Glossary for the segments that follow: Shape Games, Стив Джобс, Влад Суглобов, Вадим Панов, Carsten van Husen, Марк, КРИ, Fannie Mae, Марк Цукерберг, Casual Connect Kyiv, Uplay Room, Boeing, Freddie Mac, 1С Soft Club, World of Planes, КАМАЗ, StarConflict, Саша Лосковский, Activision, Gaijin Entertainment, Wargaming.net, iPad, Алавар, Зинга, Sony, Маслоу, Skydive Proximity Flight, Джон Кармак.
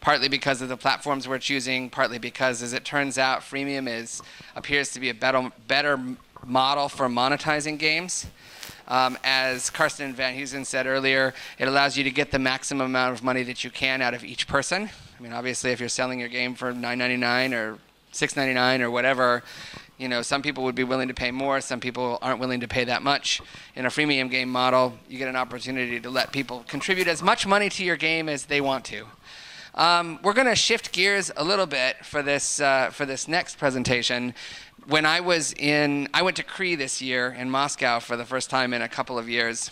partly because of the platforms we're choosing, partly because, as it turns out, freemium appears to be a better model for monetizing games. As Carsten van Husen said earlier, it allows you to get the maximum amount of money that you can out of each person. I mean, obviously, if you're selling your game for $9.99 or $6.99 or whatever, you know, some people would be willing to pay more, some people aren't willing to pay that much. In a freemium game model, you get an opportunity to let people contribute as much money to your game as they want to. We're going to shift gears a little bit for this next presentation. When I was I went to KRI this year in Moscow for the first time in a couple of years.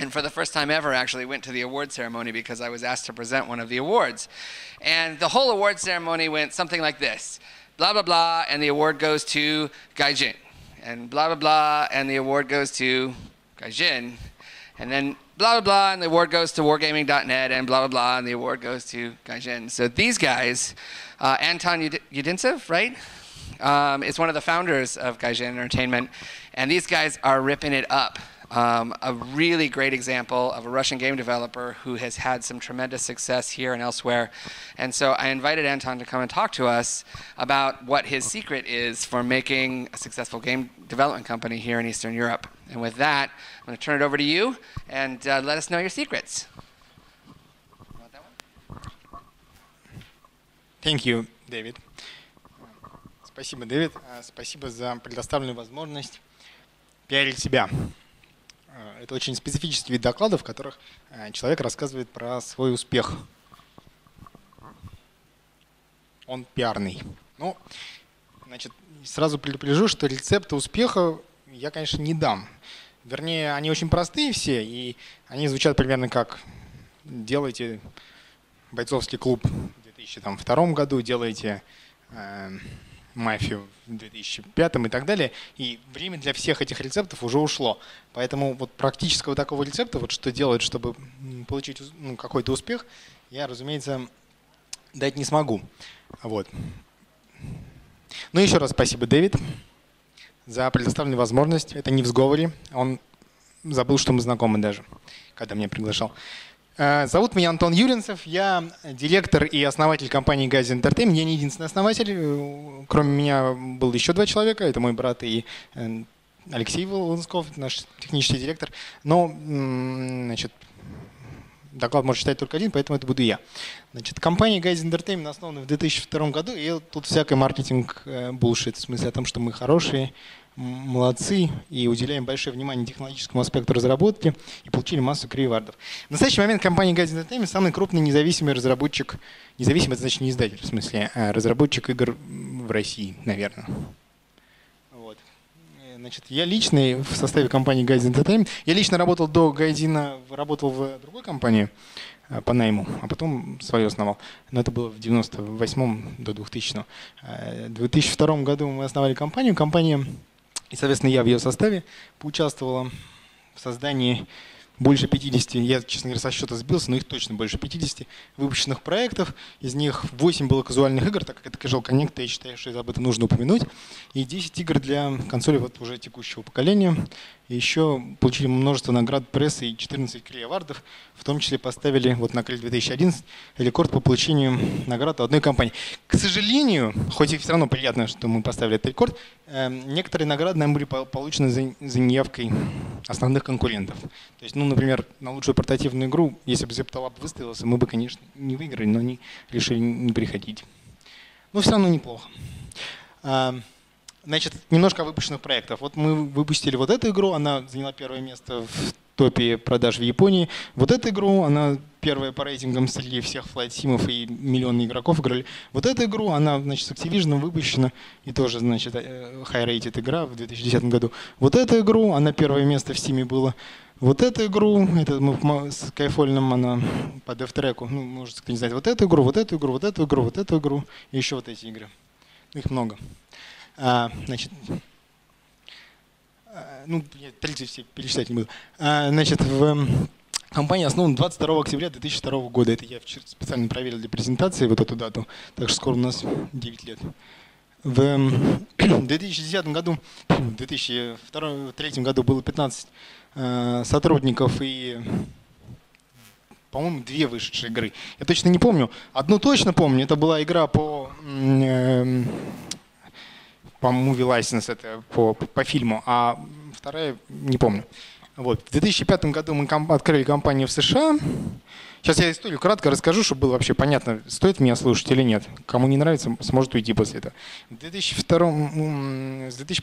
And for the first time ever, actually went to the award ceremony because I was asked to present one of the awards. And the whole award ceremony went something like this. Blah, blah, blah, and the award goes to Gaijin. And blah, blah, blah, and the award goes to Gaijin. And then blah, blah, blah, and the award goes to Wargaming.net, and blah, blah, blah, and the award goes to Gaijin. So these guys, Anton Yudintsev, right? Is one of the founders of Gaijin Entertainment. And these guys are ripping it up. A really great example of a Russian game developer who has had some tremendous success here and elsewhere. And so I invited Anton to come and talk to us about what his secret is for making a successful game development company here in Eastern Europe. And with that, I'm going to turn it over to you and let us know your secrets. You want that one? Thank you, David. Спасибо, David. Спасибо за предоставленную возможность пиарить себя. Это очень специфический вид докладов, в которых человек рассказывает про свой успех. Он пиарный. Ну, значит, сразу предупрежу, что рецепты успеха я, конечно, не дам. Вернее, они очень простые все, и они звучат примерно как делайте бойцовский клуб в 2002 году, делайте мафию в 2005 и так далее, и время для всех этих рецептов уже ушло. Поэтому вот практического такого рецепта, вот что делать, чтобы получить какой-то успех, я, разумеется, дать не смогу. Вот. Ну еще раз спасибо, Дэвид, за предоставленную возможность. Это не в сговоре, он забыл, что мы знакомы даже, когда меня приглашал. Зовут меня Антон Юринцев, я директор и основатель компании Gaijin Entertainment. Я не единственный основатель, кроме меня было еще два человека, это мой брат и Алексей Волынсков, наш технический директор. Но значит, доклад может читать только один, поэтому это буду я. Значит, компания Gaijin Entertainment основана в 2002 году, и тут всякий маркетинг булшит, в смысле о том, что мы хорошие, молодцы и уделяем большое внимание технологическому аспекту разработки и получили массу КРИ-вардов. В настоящий момент компания Guidance Sound самый крупный независимый разработчик, независимый, это значит не издатель, в смысле, а разработчик игр в России, наверное. Вот. Значит, я лично в составе компании Guidance Entertainment, я лично работал до Гайдина, работал в другой компании по найму, а потом свое основал. Но это было в 98-м до 2000-го. В 2002 году мы основали компанию. Компания и, соответственно, я в ее составе поучаствовала в создании больше 50, я, честно говоря, со счета сбился, но их точно больше 50 выпущенных проектов. Из них 8 было казуальных игр, так как это Casual Connect, я считаю, что об этом нужно упомянуть. И 10 игр для консолей вот уже текущего поколения. И еще получили множество наград прессы и 14 КРИ-вардов, в том числе поставили вот на КРИ 2011 рекорд по получению наград у одной компании. К сожалению, хоть и все равно приятно, что мы поставили этот рекорд, некоторые награды нам были получены за неявкой основных конкурентов. То есть, ну, например, на лучшую портативную игру, если бы ZeptoLab выставился, мы бы, конечно, не выиграли, но они решили не приходить. Но все равно неплохо. Значит, немножко о выпущенных проектах. Вот мы выпустили вот эту игру, она заняла первое место в топе продаж в Японии. Вот эту игру, она первая по рейтингам среди всех флайт-симов, и миллионы игроков играли. Вот эту игру, она, значит, с Activision выпущена, и тоже, значит, high-rated игра в 2010 году. Вот эту игру, она первое место в Steam было. Вот эту игру, это мы с Skyfall'ом, она по деф-треку, ну, может, кто не знает, вот эту игру, вот эту игру, вот эту игру, вот эту игру, и еще вот эти игры. Их много. Значит, ну, 30 все перечислять не буду. Значит, в компании основана 22 октября 2002 года. Это я вчера специально проверил для презентации вот эту дату. Так что скоро у нас 9 лет. В 2010 году, в 2003 году было 15 сотрудников и по-моему, две вышедшие игры. Я точно не помню. Одну точно помню. Это была игра по movie license, это по фильму, а вторая не помню. Вот. В 2005 году мы открыли компанию в США. Сейчас я историю кратко расскажу, чтобы было вообще понятно, стоит меня слушать или нет. Кому не нравится, сможет уйти после этого. С 2002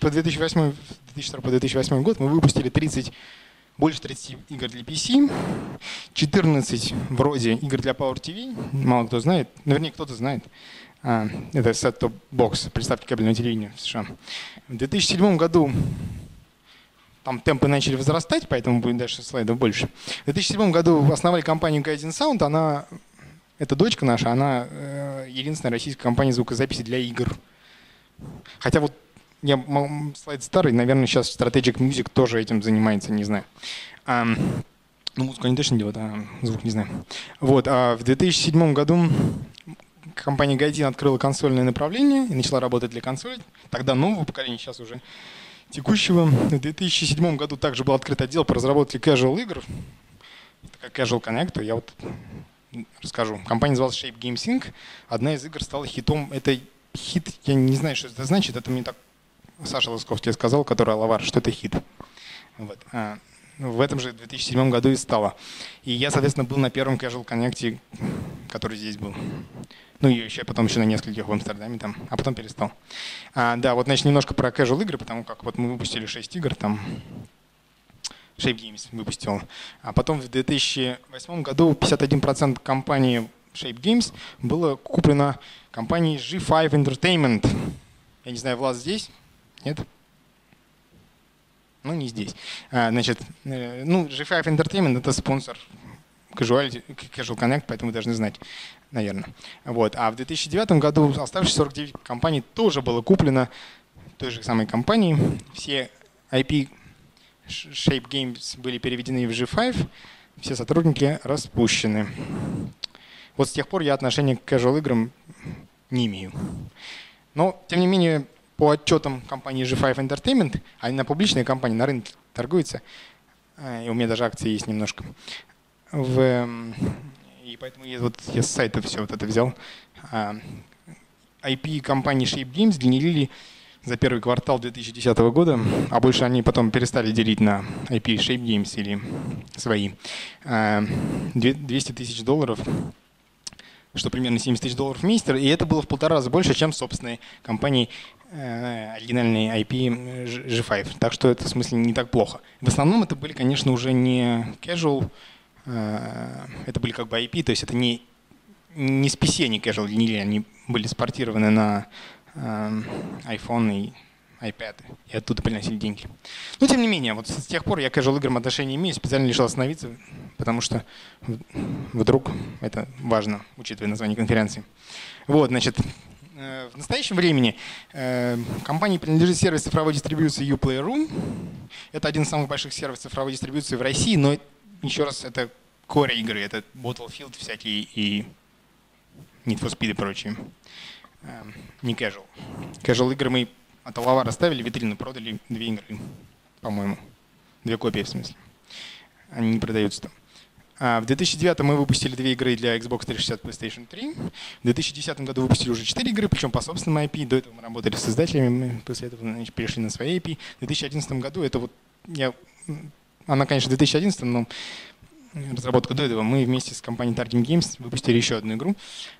по 2008 год мы выпустили больше 30 игр для PC, 14 вроде игр для Power TV, мало кто знает, наверное, кто-то знает. Это set-top box, представьте кабельное телевидение в США. В 2007 году там темпы начали возрастать, поэтому будет дальше слайдов больше. В 2007 году основали компанию Guidance Sound, она, это дочка наша, она единственная российская компания звукозаписи для игр. Хотя вот я слайд старый, наверное, сейчас Strategic Music тоже этим занимается, не знаю. Ну, музыку они точно делают, а звук не знаю. Вот, а в 2007 году компания Gaijin открыла консольное направление и начала работать для консолей. Тогда нового поколения, сейчас уже текущего. В 2007 году также был открыт отдел по разработке casual игр. Это как Casual Connect, я вот расскажу. Компания называлась Shape Games Inc. Одна из игр стала хитом. Это хит, я не знаю, что это значит, это мне так Саша Лосковский сказал, который Алавар, что это хит. Вот. А в этом же 2007 году и стало. И я, соответственно, был на первом Casual Connect, который здесь был. Ну и еще потом на нескольких в Амстердаме, там, а потом перестал. Да, вот значит немножко про casual игры, потому как вот мы выпустили 6 игр, там Shape Games выпустил. А потом в 2008 году 51% компании Shape Games было куплено компанией G5 Entertainment. Я не знаю, Влад здесь? Нет? Ну, не здесь. Значит, ну, G5 Entertainment — это спонсор Casual Connect, поэтому вы должны знать, наверное. Вот. А в 2009 году оставшиеся 49 компаний тоже было куплено той же самой компанией. Все IP Shape Games были переведены в G5, все сотрудники распущены. Вот с тех пор я отношения к casual играм не имею. Но, тем не менее, по отчетам компании G5 Entertainment, они на публичной компании, на рынке торгуются, и у меня даже акции есть немножко. И поэтому я с сайта все вот это взял. IP компании Shape Games делили за первый квартал 2010 года, а больше они потом перестали делить на IP Shape Games или свои. 200 тысяч долларов, что примерно 70 тысяч долларов в месяц, и это было в 1,5 раза больше, чем собственные компании оригинальные IP G5. Так что это в смысле не так плохо. В основном это были, конечно, уже не casual. Это были как бы IP, то есть это не с PC, не casual, они были спортированы на iPhone и iPad, и оттуда приносили деньги. Но тем не менее, вот с тех пор я к casual играм отношения имею, специально решил остановиться, потому что вдруг это важно, учитывая название конференции. Вот, значит, в настоящем времени компании принадлежит сервис цифровой дистрибьюции Uplay Room. Это один из самых больших сервисов цифровой дистрибьюции в России, но еще раз, это core игры, это Battlefield всякие и Need for Speed и прочие. Не casual. Casual игры мы от Алавара ставили, витрину продали, 2 игры, по-моему. 2 копии, в смысле. Они не продаются там. В 2009 мы выпустили 2 игры для Xbox 360, PlayStation 3. В 2010 году выпустили уже 4 игры, причем по собственному IP. До этого мы работали с создателями, мы после этого перешли на свои IP. В 2011 году это вот она, конечно, в 2011, но разработка до этого. Мы вместе с компанией Targeting Games выпустили еще одну игру.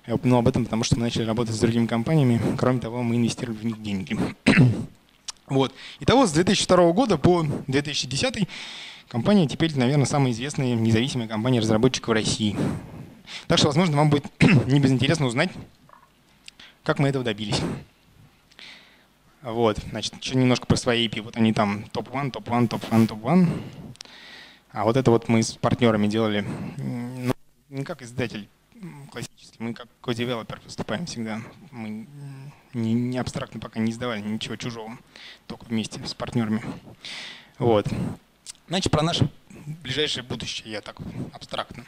Я упомянул об этом, потому что мы начали работать с другими компаниями. Кроме того, мы инвестировали в них деньги. Вот. Итого, с 2002 года по 2010 компания теперь, наверное, самая известная независимая компания разработчиков России. Так что, возможно, вам будет не безинтересно узнать, как мы этого добились. Вот, значит, еще немножко про свои IP. Вот они там топ-1, топ-1, топ-1, топ-1. А вот это вот мы с партнерами делали, ну, не как издатель классический, мы как ко-девелопер выступаем всегда. Мы не абстрактно пока не издавали ничего чужого, только вместе с партнерами. Вот. Значит, про наше ближайшее будущее, я так абстрактно.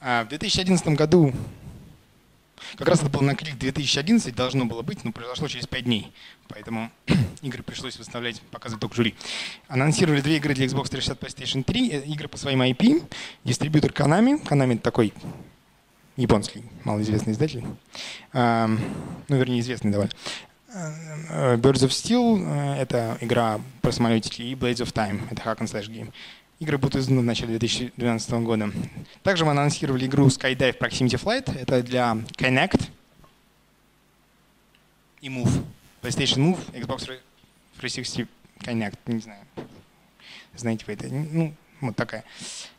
В 2011 году Как раз это было на КРИ 2011, должно было быть, но произошло через 5 дней. Поэтому игры пришлось выставлять, показывать только жюри. Анонсировали две игры для Xbox 360, PlayStation 3. Игры по своим IP. Дистрибьютор Konami. Konami — это такой японский малоизвестный издатель. Ну, вернее, известный довольно. Birds of Steel — это игра про самолетики, и Blades of Time — это hack and slash game. Игры будут изданы в начале 2012 года. Также мы анонсировали игру Skydive Proximity Flight. Это для Kinect и Move. PlayStation Move, Xbox 360, Kinect. Не знаю. Знаете вы это? Ну, вот такая.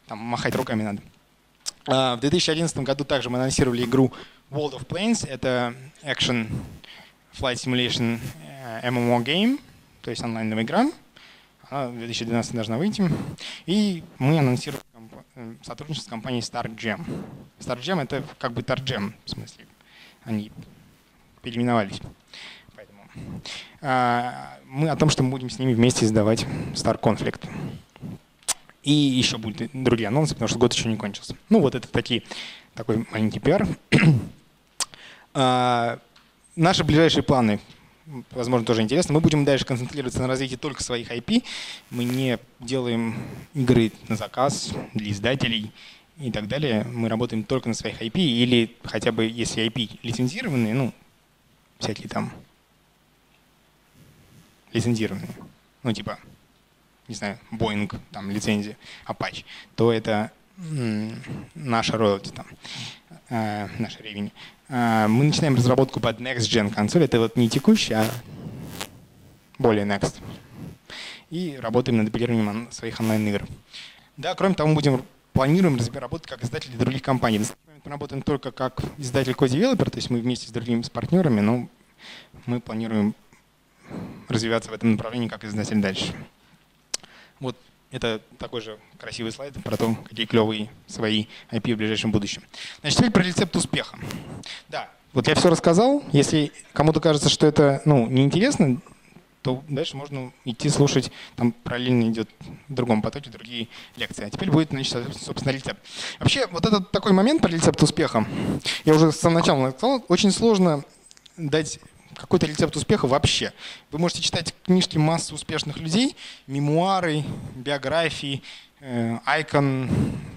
Там махать руками надо. В 2011 году также мы анонсировали игру World of Planes. Это Action Flight Simulation MMO Game. То есть онлайновая игра. Она в 2012 должна выйти. И мы анонсировали сотрудничество с компанией StarGem. StarGem — это как бы TarGem, в смысле. Они переименовались. Поэтому мы о том, что мы будем с ними вместе издавать StarConflict. И еще будут другие анонсы, потому что год еще не кончился. Ну вот это такой маленький пиар. Наши ближайшие планы — возможно, тоже интересно. Мы будем дальше концентрироваться на развитии только своих IP. Мы не делаем игры на заказ для издателей и так далее. Мы работаем только на своих IP. Или хотя бы, если IP лицензированные, ну, всякие там лицензированные, ну, типа, не знаю, Boeing, там, лицензия, Apache, то это наша роялти там, наш ревень. Мы начинаем разработку под Next Gen консоль. Это вот не текущая, а более Next. И работаем над дублированием своих онлайн-игр. Да, кроме того, мы планируем работать как издатели других компаний. Мы работаем только как издатель ко-девелопер, то есть мы вместе с другими партнерами, но мы планируем развиваться в этом направлении как издатель дальше. Вот. Это такой же красивый слайд про то, какие клевые свои IP в ближайшем будущем. Значит, теперь про рецепт успеха. Да, вот я все рассказал. Если кому-то кажется, что это неинтересно, то дальше можно идти слушать. Там параллельно идет в другом потоке другие лекции. А теперь будет, значит, собственно, рецепт. Вообще, вот этот такой момент про рецепт успеха, я уже с самого начала сказал, очень сложно дать какой-то рецепт успеха вообще. Вы можете читать книжки массы успешных людей, мемуары, биографии, Icon,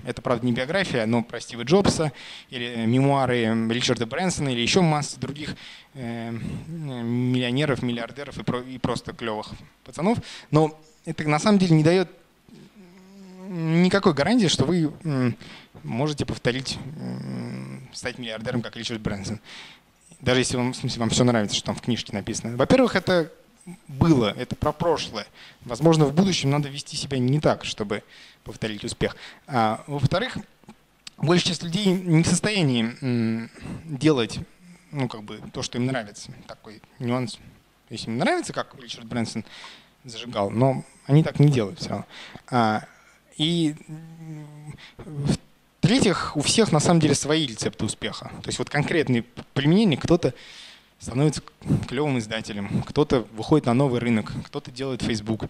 это, правда, не биография, но про Стива Джобса, или мемуары Ричарда Брэнсона, или еще масса других миллионеров, миллиардеров и просто клевых пацанов. Но это на самом деле не дает никакой гарантии, что вы можете повторить, стать миллиардером, как Ричард Брэнсон. Даже если вам, в смысле, вам все нравится, что там в книжке написано. Во-первых, это было, это про прошлое. Возможно, в будущем надо вести себя не так, чтобы повторить успех. А, во-вторых, большая часть людей не в состоянии делать то, что им нравится. Такой нюанс. Если им нравится, как Ричард Брэнсон зажигал, но они так не делают все равно. В-третьих, у всех на самом деле свои рецепты успеха. То есть вот конкретные применения. Кто-то становится клевым издателем, кто-то выходит на новый рынок, кто-то делает Facebook.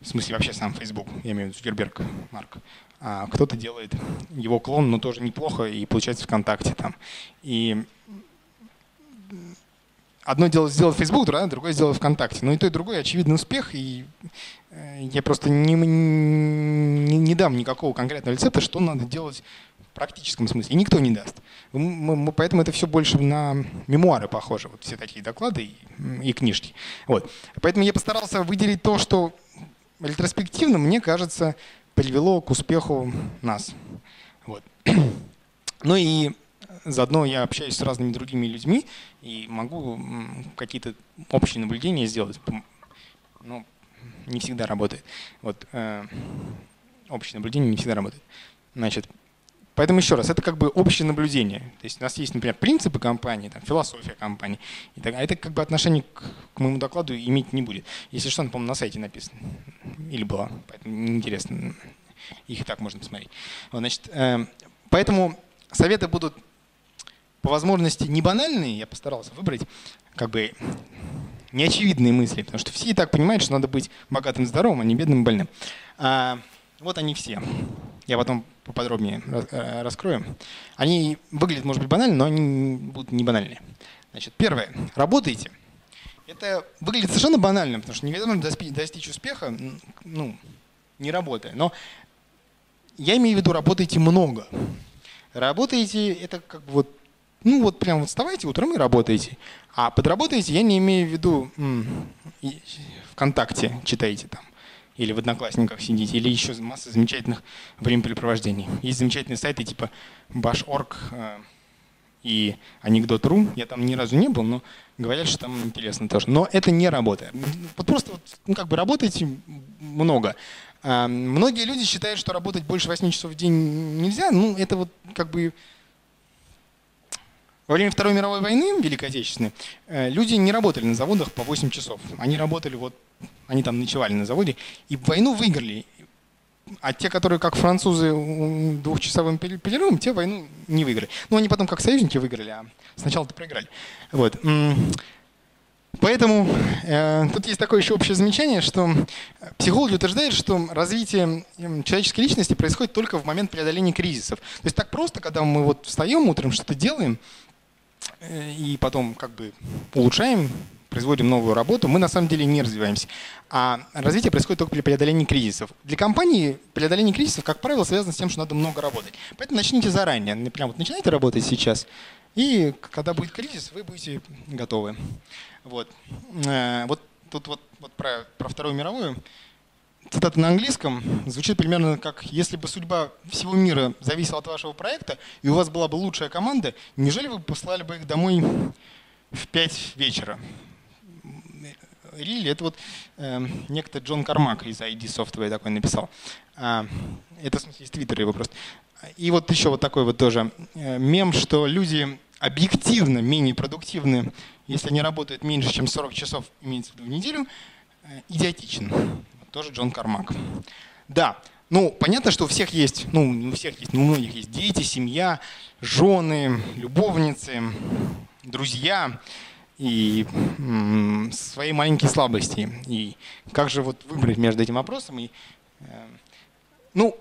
В смысле вообще сам Facebook, я имею в виду Герберг, Марк. А кто-то делает его клон, но тоже неплохо, и получается ВКонтакте там. И одно дело сделать Facebook, другое сделать ВКонтакте. Но и то, и другое очевидный успех. И я просто не дам никакого конкретного рецепта, что надо делать в практическом смысле. И никто не даст. Поэтому это все больше на мемуары похоже. Вот все такие доклады и книжки. Вот. Поэтому я постарался выделить то, что ретроспективно, мне кажется, привело к успеху нас. Вот. Ну и заодно я общаюсь с разными другими людьми и могу какие-то общие наблюдения сделать. Но не всегда работает. Вот. Общие наблюдения не всегда работают. Значит, поэтому еще раз, это как бы общее наблюдение. То есть у нас есть, например, принципы компании, там, философия компании. А это как бы отношение к моему докладу иметь не будет. Если что, по-моему, на сайте написано. Или было. Поэтому неинтересно. Их и так можно посмотреть. Вот, значит, поэтому советы будут по возможности не банальные. Я постарался выбрать как бы неочевидные мысли. Потому что все и так понимают, что надо быть богатым и здоровым, а не бедным и больным. Вот они все. Я потом поподробнее раскроем. Они выглядят, может быть, банально, но они будут не банальные. Значит, первое. Работайте. Это выглядит совершенно банально, потому что невозможно достичь успеха, ну, не работая. Но я имею в виду, работайте много. Работайте, это как бы вот, ну вот прям вот вставайте утром и работаете. А подработаете, я не имею в виду ВКонтакте читаете там, или в Одноклассниках сидите, или еще масса замечательных времяпрепровождений. Есть замечательные сайты типа bash.org и анекдот.ру. Я там ни разу не был, но говорят, что там интересно тоже. Но это не работа. Вот просто вот, ну, как бы работаете много. Многие люди считают, что работать больше 8 часов в день нельзя. Ну, это вот как бы… Во время Второй мировой войны, Великой Отечественной, люди не работали на заводах по 8 часов. Они работали, вот, они там ночевали на заводе, и войну выиграли. А те, которые как французы двухчасовым перерывом, те войну не выиграли. Ну, они потом как союзники выиграли, а сначала-то проиграли. Вот. Поэтому тут есть такое еще общее замечание, что психологи утверждают, что развитие человеческой личности происходит только в момент преодоления кризисов. То есть так просто, когда мы вот встаем утром, что-то делаем, и потом как бы улучшаем, производим новую работу, мы на самом деле не развиваемся. А развитие происходит только при преодолении кризисов. Для компании преодоление кризисов, как правило, связано с тем, что надо много работать. Поэтому начните заранее. Прям вот начинайте работать сейчас, и когда будет кризис, вы будете готовы. Вот, вот тут вот про Вторую мировую. Цитата на английском звучит примерно как: если бы судьба всего мира зависела от вашего проекта, и у вас была бы лучшая команда, неужели вы послали бы их домой в 5 вечера? Рили, это вот некто Джон Кармак из ID Software такой написал. Это, в смысле, из Твиттера его просто. И вот еще вот такой вот тоже мем, что люди объективно менее продуктивны, если они работают меньше, чем 40 часов, имеется в виду в неделю, идиотичен. Тоже Джон Кармак. Да, ну понятно, что у всех есть, ну у всех есть, ну, у многих есть дети, семья, жены, любовницы, друзья и свои маленькие слабости. И как же вот выбрать между этим вопросом? И, ну,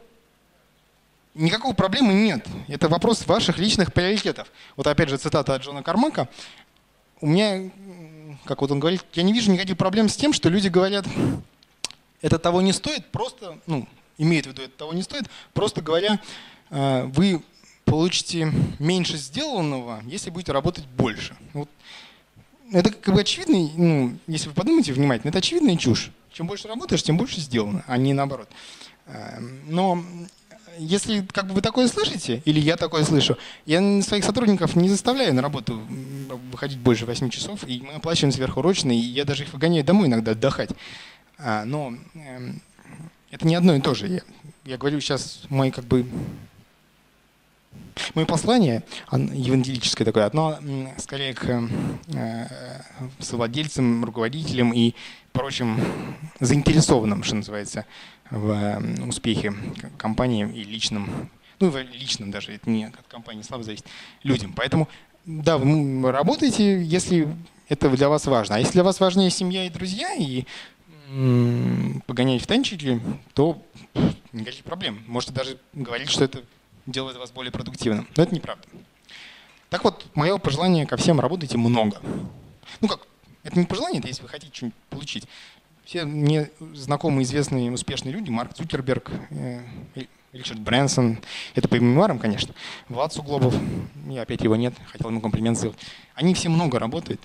никакой проблемы нет. Это вопрос ваших личных приоритетов. Вот опять же цитата от Джона Кармака. У меня, как вот он говорит, я не вижу никаких проблем с тем, что люди говорят… Это того не стоит, просто, ну, имеет в виду, это того не стоит, просто говоря, вы получите меньше сделанного, если будете работать больше. Вот. Это как бы очевидно, ну, если вы подумаете внимательно, это очевидная чушь. Чем больше работаешь, тем больше сделано, а не наоборот. Но если как бы вы такое слышите, или я такое слышу, я своих сотрудников не заставляю на работу выходить больше 8 часов, и мы оплачиваем сверхурочные, и я даже их выгоняю домой иногда отдыхать. Но это не одно и то же. Я говорю сейчас, мои как бы мое послание евангелическое такое, одно скорее к совладельцам, руководителям и прочим заинтересованным, что называется, в успехе компании и личным, ну и личным даже, это не от компании слабо зависит, людям. Поэтому да, вы работаете, если это для вас важно. А если для вас важнее семья и друзья, и погонять в танчике, то никаких проблем. Можете даже говорить, что это делает вас более продуктивным. Но это неправда. Так вот, мое пожелание ко всем: работайте много. Ну как, это не пожелание, это если вы хотите что-нибудь получить. Все мне знакомые, известные, успешные люди, Марк Цукерберг, Ричард Брэнсон, это по мемуарам, конечно, Влад Суглобов, и опять его нет, хотел ему комплимент сделать. Они все много работают.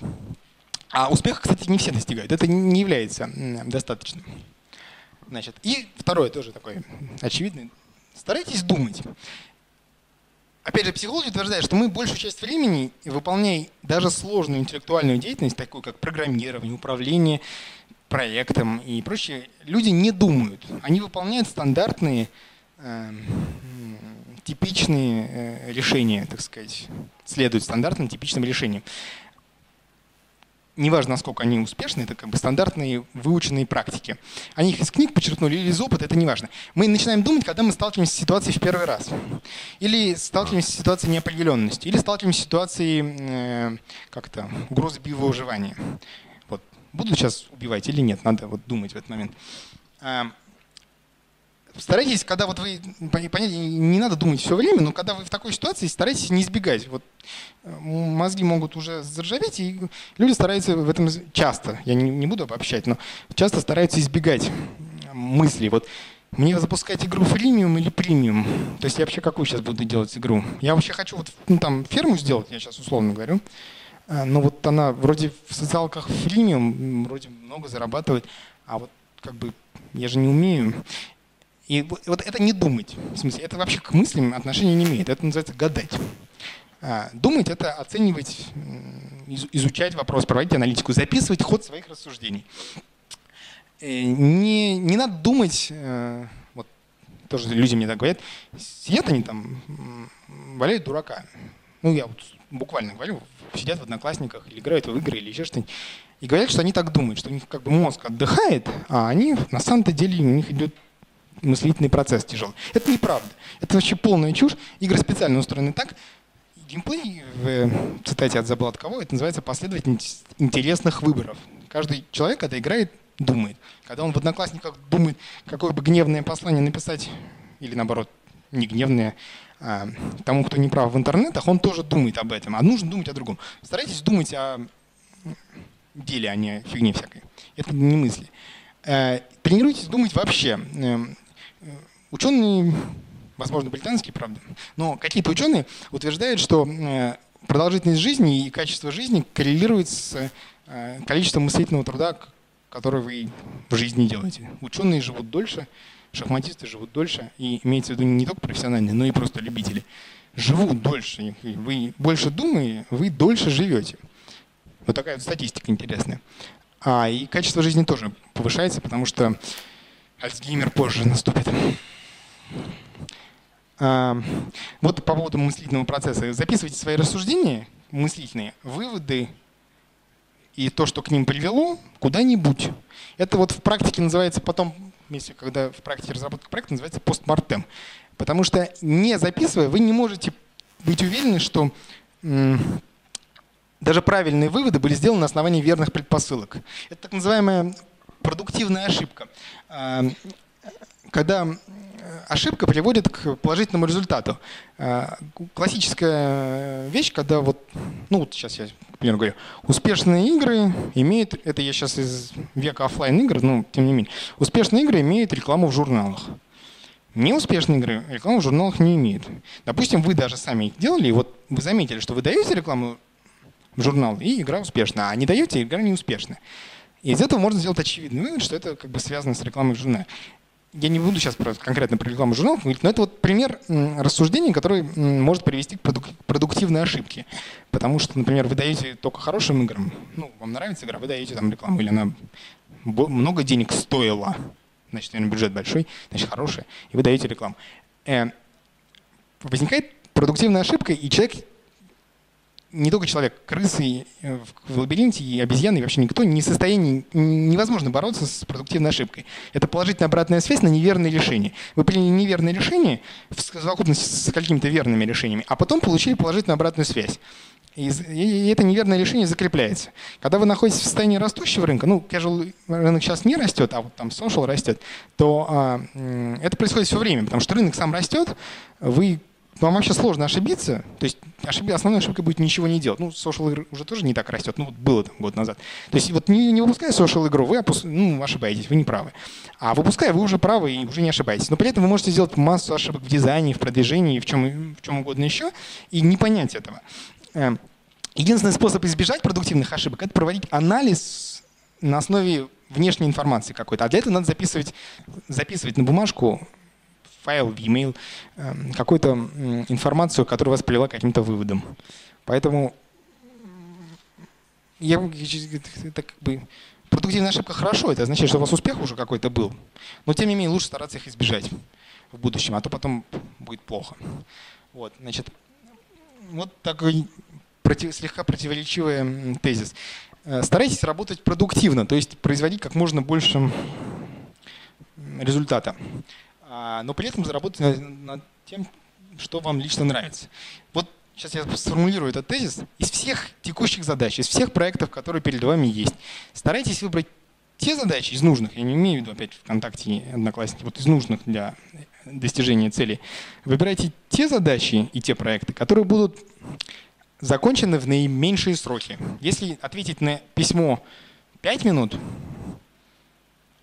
А успеха, кстати, не все достигают. Это не является достаточным. Значит, и второе тоже такое очевидное. Старайтесь думать. Опять же, психологи утверждают, что мы большую часть времени, выполняя даже сложную интеллектуальную деятельность, такую как программирование, управление проектом и прочее, люди не думают. Они выполняют стандартные, типичные решения, так сказать, следуют стандартным, типичным решениям. Неважно, насколько они успешны, это как бы стандартные выученные практики. Они их из книг почерпнули или из опыта, это неважно. Мы начинаем думать, когда мы сталкиваемся с ситуацией в первый раз. Или сталкиваемся с ситуацией неопределенности, или сталкиваемся с ситуацией как-то угрозы биовыживания. Вот. Буду сейчас убивать или нет, надо вот думать в этот момент. старайтесь, когда вот вы, понятно, не надо думать все время, но когда вы в такой ситуации, старайтесь не избегать. Вот мозги могут уже заржаветь, и люди стараются в этом часто, я не буду обобщать, но часто стараются избегать мыслей. Вот мне запускать игру фремиум или премиум? То есть я вообще какую сейчас буду делать игру? Я вообще хочу вот, ну, там ферму сделать, я сейчас условно говорю, но вот она вроде в социалках фремиум, вроде много зарабатывает, а вот как бы я же не умею. И вот это не думать. В смысле, это вообще к мыслям отношения не имеет. Это называется гадать. Думать — это оценивать, изучать вопрос, проводить аналитику, записывать ход своих рассуждений. Не надо думать, вот тоже люди мне так говорят, сидят они там, валяют дурака. Ну, я вот буквально говорю, сидят в одноклассниках или играют в игры или еще что-нибудь. И говорят, что они так думают, что у них как бы мозг отдыхает, а они на самом-то деле, у них идет мыслительный процесс тяжелый. Это неправда. Это вообще полная чушь. Игры специально устроены так. Геймплей, в цитате от забыл от кого, это называется последовательность интересных выборов. Каждый человек, когда играет, думает. Когда он в одноклассниках думает, какое бы гневное послание написать, или наоборот, не гневное, а тому, кто не прав в интернетах, он тоже думает об этом. А нужно думать о другом. Старайтесь думать о деле, а не фигне всякой. Это не мысли. Тренируйтесь думать вообще. Ученые, возможно, британские, правда, но какие-то ученые утверждают, что продолжительность жизни и качество жизни коррелирует с количеством мыслительного труда, который вы в жизни делаете. Ученые живут дольше, шахматисты живут дольше, и имеется в виду не только профессиональные, но и просто любители. Живут дольше. Вы больше думаете, вы дольше живете. Вот такая вот статистика интересная. И качество жизни тоже повышается, потому что Альцгеймер позже наступит. Вот по поводу мыслительного процесса. Записывайте свои рассуждения мыслительные, выводы и то, что к ним привело, куда-нибудь. Это вот в практике называется потом, если когда в практике разработка проекта, называется постмортем. Потому что не записывая, вы не можете быть уверены, что даже правильные выводы были сделаны на основании верных предпосылок. Это так называемая продуктивная ошибка. Когда ошибка приводит к положительному результату. Классическая вещь, когда вот, ну вот сейчас я, к примеру, говорю, успешные игры имеют, это я сейчас из века офлайн игр, но тем не менее, успешные игры имеют рекламу в журналах. Неуспешные игры рекламу в журналах не имеют. Допустим, вы даже сами их делали, и вот вы заметили, что вы даете рекламу в журнал, и игра успешна. А не даете, игра неуспешна. И из этого можно сделать очевидный вывод, что это как бы связано с рекламой в журнале. Я не буду сейчас конкретно про рекламу журналов говорить, но это вот пример рассуждений, который может привести к продуктивной ошибке. Потому что, например, вы даете только хорошим играм, ну, вам нравится игра, вы даете там рекламу, или она много денег стоила, значит, наверное, бюджет большой, значит, хорошая, и вы даете рекламу. Возникает продуктивная ошибка, и человек… Не только человек, крысы в лабиринте и обезьяны, и вообще никто не в состоянии, невозможно бороться с продуктивной ошибкой. Это положительная обратная связь на неверные решения. Вы приняли неверное решение в совокупности с какими-то верными решениями, а потом получили положительную обратную связь. И это неверное решение закрепляется. Когда вы находитесь в состоянии растущего рынка, ну, casual рынок сейчас не растет, а вот там social растет, то это происходит все время, потому что рынок сам растет, вы… Вам вообще сложно ошибиться, то есть основная ошибка будет ничего не делать. Ну, social игры уже тоже не так растет, ну вот было там год назад. То есть вот не выпуская social игру, вы ошибаетесь, вы не правы. А выпуская, вы уже правы и уже не ошибаетесь. Но при этом вы можете сделать массу ошибок в дизайне, в продвижении, в чем угодно еще, и не понять этого. Единственный способ избежать продуктивных ошибок — это проводить анализ на основе внешней информации какой-то. А для этого надо записывать на бумажку, файл, e-mail, какую-то информацию, которая вас привела к каким-то выводам. Поэтому это как бы продуктивная ошибка хорошо, это означает, что у вас успех уже какой-то был. Но тем не менее лучше стараться их избежать в будущем, а то потом будет плохо. Вот, значит, вот такой слегка противоречивый тезис. Старайтесь работать продуктивно, то есть производить как можно больше результата. Но при этом заработать над тем, что вам лично нравится. Вот сейчас я сформулирую этот тезис. Из всех текущих задач, из всех проектов, которые перед вами есть, старайтесь выбрать те задачи из нужных, я не имею в виду опять ВКонтакте, Одноклассники, вот из нужных для достижения цели, выбирайте те задачи и те проекты, которые будут закончены в наименьшие сроки. Если ответить на письмо 5 минут,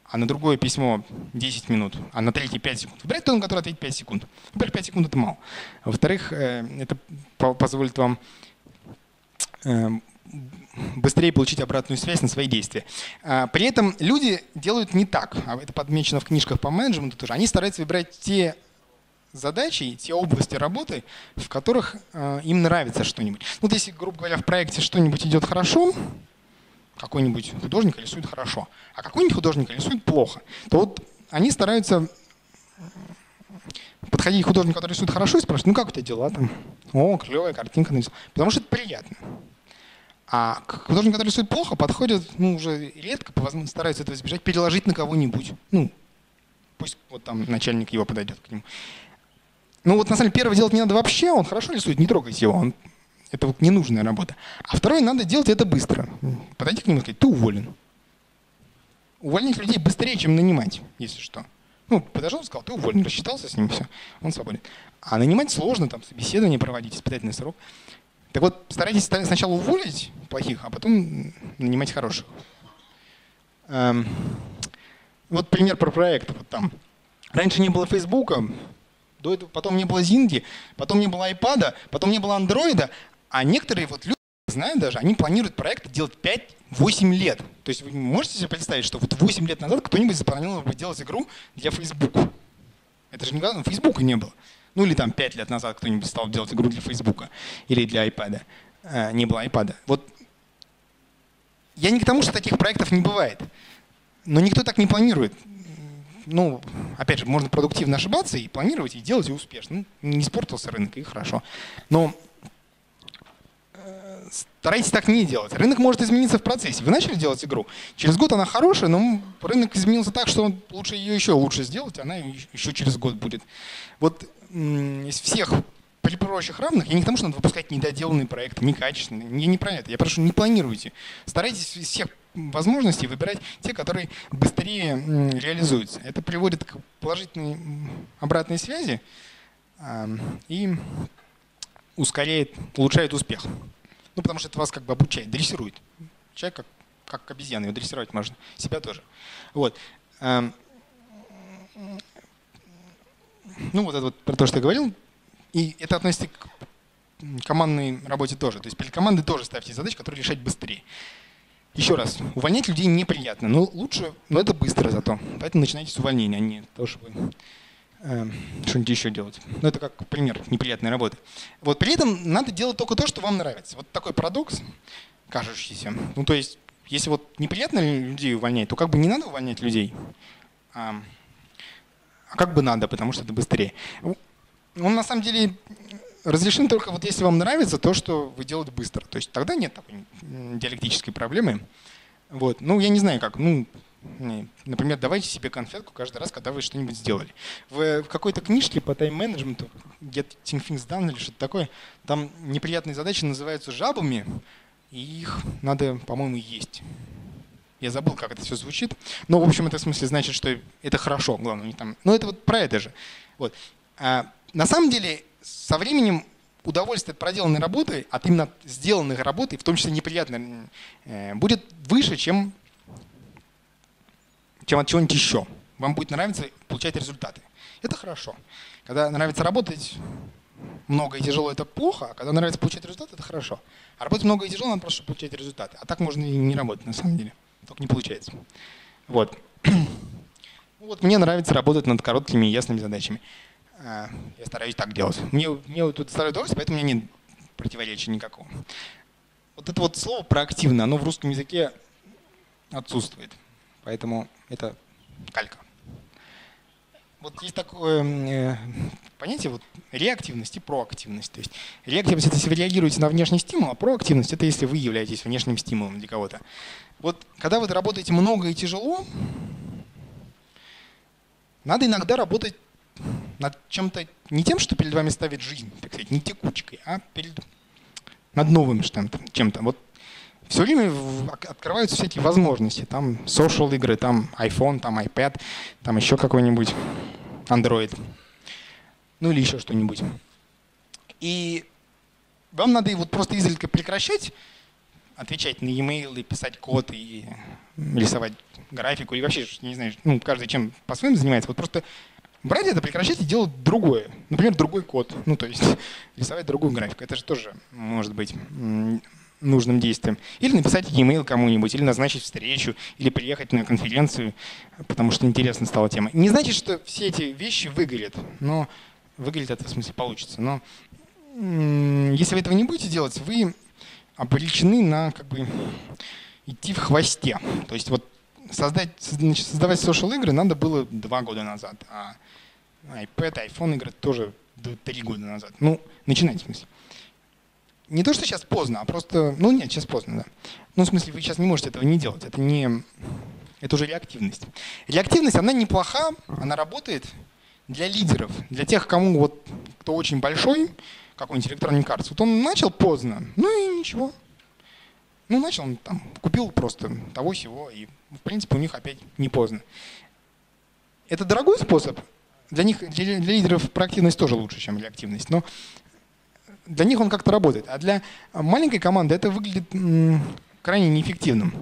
а на другое письмо 10 минут, а на третье 5 секунд. Выбирайте тот, на который ответить 5 секунд. Во-первых, 5 секунд — это мало. Во-вторых, это позволит вам быстрее получить обратную связь на свои действия. При этом люди делают не так, а это подмечено в книжках по менеджменту тоже. Они стараются выбирать те задачи, те области работы, в которых им нравится что-нибудь. Вот если, грубо говоря, в проекте что-нибудь идет хорошо, какой-нибудь художник рисует хорошо, а какой-нибудь художник рисует плохо, то вот они стараются подходить к художнику, который рисует хорошо, и спрашивать: ну как у тебя дела там? О, клевая картинка нарисовала. Потому что это приятно. А художник, который рисует плохо, подходит, ну, уже редко, по возможности стараются этого избежать, переложить на кого-нибудь. Ну, пусть вот там начальник его подойдет к нему. Ну вот на самом деле первое делать не надо вообще, он хорошо рисует, не трогайте его, это вот ненужная работа. А второе, надо делать это быстро. Подойти к нему и сказать: ты уволен. Увольнять людей быстрее, чем нанимать, если что. Ну, подошел, сказал: ты уволен, рассчитался с ним, все, он свободен. А нанимать сложно, там собеседование проводить, испытательный срок. Так вот, старайтесь сначала уволить плохих, а потом нанимать хороших. Вот пример про проект. Вот там. Раньше не было Фейсбука, до этого, потом не было Зинги, потом не было iPad, потом не было Андроида, а некоторые вот люди, знаю даже, они планируют проекты делать 5-8 лет. То есть вы можете себе представить, что вот 8 лет назад кто-нибудь запланировал бы делать игру для Фейсбука? Это же никогда Фейсбука не было. Ну или там 5 лет назад кто-нибудь стал делать игру для Фейсбука или для iPad. Не было iPad. Вот. Я не к тому, что таких проектов не бывает. Но никто так не планирует. Ну, опять же, можно продуктивно ошибаться и планировать, и делать, и успешно. Ну, не испортился рынок, и хорошо. Но старайтесь так не делать. Рынок может измениться в процессе. Вы начали делать игру, через год она хорошая, но рынок изменился так, что лучше ее еще лучше сделать, она еще через год будет. Вот из всех при прочих равных, я не к тому, что надо выпускать недоделанные проекты, некачественные. Я не про это. Я прошу, не планируйте. Старайтесь из всех возможностей выбирать те, которые быстрее реализуются. Это приводит к положительной обратной связи и ускоряет, улучшает успех. Ну, потому что это вас как бы обучает, дрессирует. Человек как обезьяна, его дрессировать можно. Себя тоже. Вот. Ну, вот это вот про то, что я говорил. И это относится к командной работе тоже. То есть перед командой тоже ставьте задачи, которые решать быстрее. Еще раз, увольнять людей неприятно, но лучше, но это быстро зато. Поэтому начинайте с увольнения, а не того, чтобы что-нибудь еще делать. Но это как пример неприятной работы. Вот при этом надо делать только то, что вам нравится. Вот такой парадокс, кажущийся. Ну то есть, если вот неприятно людей увольнять, то как бы не надо увольнять людей, а как бы надо, потому что это быстрее. Он на самом деле разрешен только вот если вам нравится то, что вы делаете быстро. То есть тогда нет такой диалектической проблемы. Вот. Ну я не знаю как. Ну, например, давайте себе конфетку каждый раз, когда вы что-нибудь сделали. В какой-то книжке по тайм-менеджменту Getting Things Done или что-то такое, там неприятные задачи называются жабами, и их надо, по-моему, есть. Я забыл, как это все звучит. Но, в общем, это в смысле значит, что это хорошо, главное. Не там. Но это вот про это же. Вот. А на самом деле, со временем удовольствие от проделанной работы, от именно сделанных работ, и в том числе неприятно, будет выше, чем от чего-нибудь еще. Вам будет нравиться получать результаты. Это хорошо. Когда нравится работать много и тяжело, это плохо, а когда нравится получать результаты, это хорошо. А работать много и тяжело, надо просто получать результаты. А так можно и не работать, на самом деле. Только не получается. Вот. Вот мне нравится работать над короткими и ясными задачами. Я стараюсь так делать. Мне тут старое удовольствие, поэтому у меня нет противоречия никакого. Вот это вот слово проактивно, оно в русском языке отсутствует. Поэтому это калька. Вот есть такое понятие вот, реактивность и проактивность. То есть реактивность — это если вы реагируете на внешний стимул, а проактивность — это если вы являетесь внешним стимулом для кого-то. Вот когда вы работаете много и тяжело, надо иногда работать над чем-то не тем, что перед вами ставит жизнь, так сказать, не текучкой, а над новым чем-то. Вот все время открываются всякие возможности. Там social игры, там iPhone, там iPad, там еще какой-нибудь Android. Ну или еще что-нибудь. И вам надо его просто изредка прекращать, отвечать на e-mail, писать код, и рисовать графику, и вообще, не знаю, ну, каждый чем по-своему занимается. Вот просто брать это, прекращать и делать другое. Например, другой код. Ну, то есть рисовать другую графику. Это же тоже может быть нужным действием. Или написать e-mail кому-нибудь, или назначить встречу, или приехать на конференцию, потому что интересно стала тема. Не значит, что все эти вещи выгорят, но выгорит это в смысле получится. Но если вы этого не будете делать, вы обречены на как бы идти в хвосте. То есть вот создавать social игры надо было 2 года назад, а iPad, iPhone игры тоже 3 года назад. Ну, начинайте, в смысле. Не то, что сейчас поздно, а просто… Ну нет, сейчас поздно, да. Ну, в смысле, вы сейчас не можете этого не делать. Это не… Это уже реактивность. Реактивность, она неплоха, она работает для лидеров, для тех, кому вот… Кто очень большой, какой-нибудь Electronic Arts, вот он начал поздно, ну и ничего. Ну, начал, он там, купил просто того-сего, и, в принципе, у них опять не поздно. Это дорогой способ. Для них, для лидеров проактивность тоже лучше, чем реактивность, но… Для них он как-то работает, а для маленькой команды это выглядит крайне неэффективным,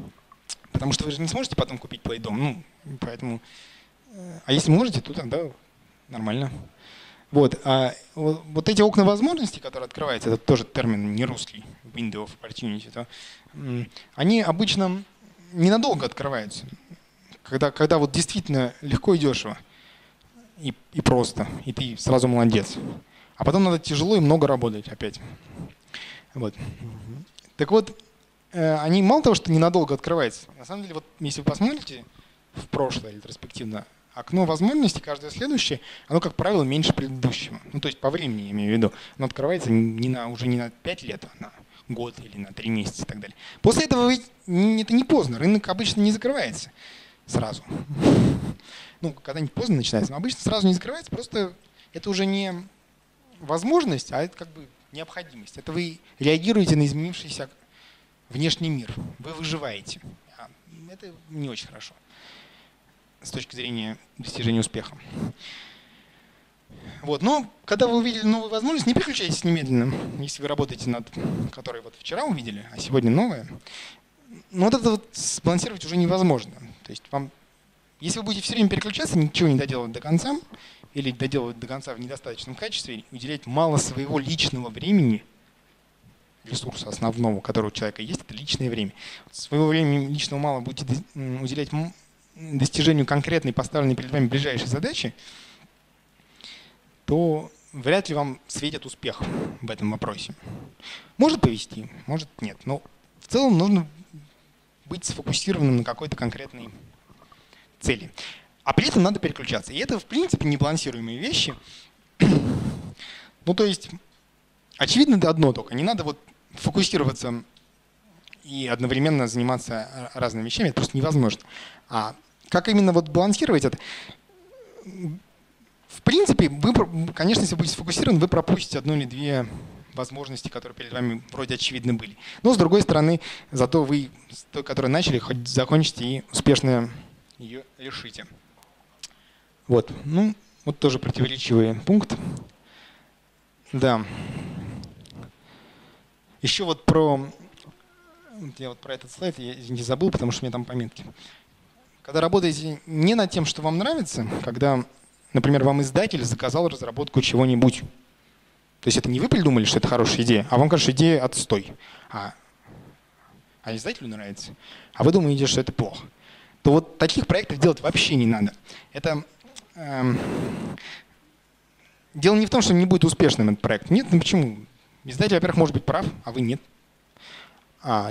потому что вы же не сможете потом купить плейдом, ну, поэтому… А если можете, то тогда нормально. Вот, а вот эти окна возможностей, которые открываются, это тоже термин не русский, window of opportunity, то, они обычно ненадолго открываются, когда вот действительно легко и дешево, и просто, и ты сразу молодец. А потом надо тяжело и много работать опять. Вот. Так вот, они мало того, что ненадолго открываются, на самом деле, вот если вы посмотрите в прошлое ретроспективно, окно возможностей, каждое следующее, оно, как правило, меньше предыдущего. Ну, то есть по времени, я имею в виду. Оно открывается уже не на 5 лет, а на год или на 3 месяца и так далее. После этого это не поздно. Рынок обычно не закрывается сразу. Ну, когда-нибудь поздно начинается, но обычно сразу не закрывается, просто это уже не… возможность, а это как бы необходимость. Это вы реагируете на изменившийся внешний мир. Вы выживаете. А это не очень хорошо с точки зрения достижения успеха. Вот. Но когда вы увидели новую возможность, не переключайтесь немедленно. Если вы работаете над которой вот вчера увидели, а сегодня новая, но вот это вот сбалансировать уже невозможно. То есть вам, если вы будете все время переключаться, ничего не доделывать до конца, или доделывать до конца в недостаточном качестве, уделять мало своего личного времени, ресурса основного, который у человека есть, это личное время. Своего времени личного мало будете уделять достижению конкретной поставленной перед вами ближайшей задачи, то вряд ли вам светит успех в этом вопросе. Может повезти, может нет, но в целом нужно быть сфокусированным на какой-то конкретной цели. А при этом надо переключаться. И это, в принципе, небалансируемые вещи. Ну, то есть, очевидно, это одно только. Не надо вот фокусироваться и одновременно заниматься разными вещами. Это просто невозможно. А как именно вот балансировать это? В принципе, вы, конечно, если будете сфокусированы, вы пропустите 1 или 2 возможности, которые перед вами вроде очевидны были. Но, с другой стороны, зато вы с той, которой начали, хоть закончите и успешно ее решите. Вот, ну, вот тоже противоречивый пункт. Да. Еще вот про этот слайд, я не забыл, потому что у меня там пометки. Когда работаете не над тем, что вам нравится, когда, например, вам издатель заказал разработку чего-нибудь. То есть это не вы придумали, что это хорошая идея, а вам кажется, идея отстой. А издателю нравится. А вы думаете, что это плохо. То вот таких проектов делать вообще не надо. Это… Дело не в том, что не будет успешным этот проект. Нет, ну почему? Издатель, во-первых, может быть прав, а вы нет.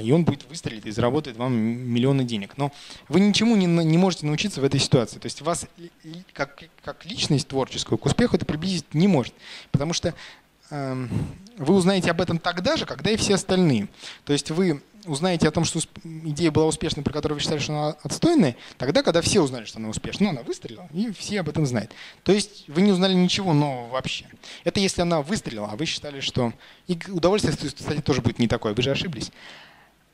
И он будет выстрелить и заработает вам миллионы денег. Но вы ничему не можете научиться в этой ситуации. То есть вас как личность творческую к успеху это приблизить не может. Потому что вы узнаете об этом тогда же, когда и все остальные. То есть вы узнаете о том, что идея была успешной, про которую вы считали, что она отстойная, тогда, когда все узнали, что она успешна. Но она выстрелила, и все об этом знают. То есть вы не узнали ничего нового вообще. Это если она выстрелила, а вы считали, что… И удовольствие, кстати, тоже будет не такое, вы же ошиблись.